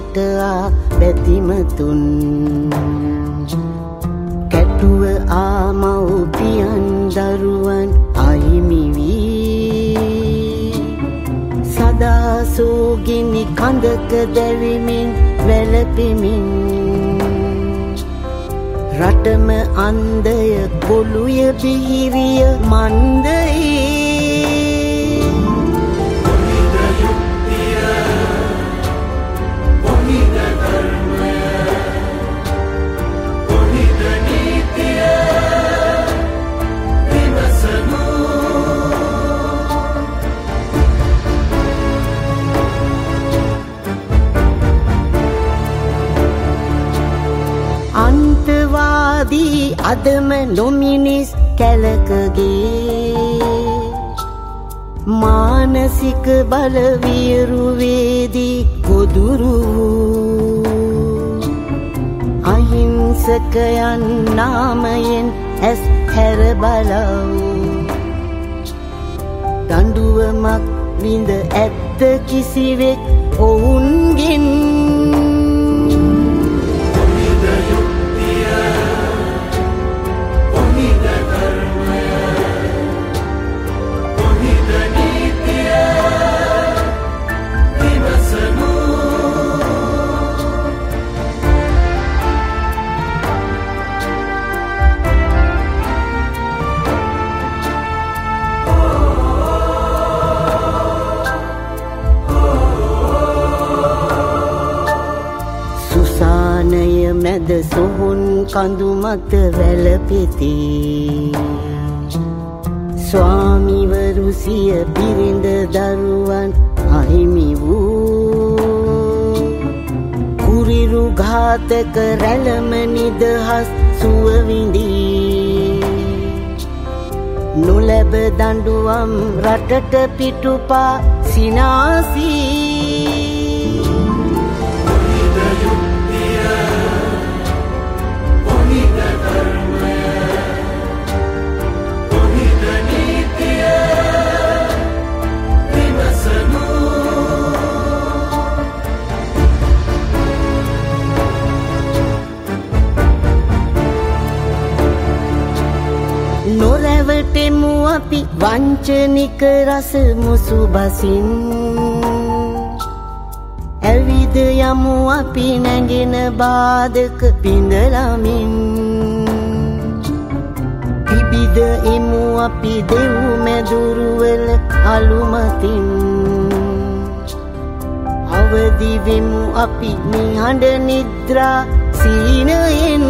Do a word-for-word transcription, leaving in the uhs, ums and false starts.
සිතට ආ බැතිම තුන් කැටුව ආ මව්පියන් දරුවන් අහිමි වී සදා සෝගිනි කඳක දැවෙමින් වැළපෙමින් රටම අන්දය කොළුය බිහිවිය මන්දේ दी अदम नोमिनिस कैलकगे मानसिक बल वीरुवेदी गोदुरु अहिंसकयन नामयन एस थेर बलाऊ दंडुवमक विंद एत्त किसिवेक ओउंगिन මැද සොහොන් කඳු මත වැළපෙති ස්වාමිවරු සිය බිරිඳ දරුවන් අහිමි වූ කුරිරු ඝාතක රැළම නිදහස් සුව විඳි නොලැබ දඬුවම් රටට පිටුපා සිනාසී නොරැවටෙමු අපි වංචනික රස මුසු බසින් ඇවිද යමු අපි නැගෙන බාධක පිඳලාමින් පිබිද එමු අපි දෙව් මැදුරුවල අලුමතින් අවදි වෙමු අපි නිහඬ නිද්‍රා සීනයෙන්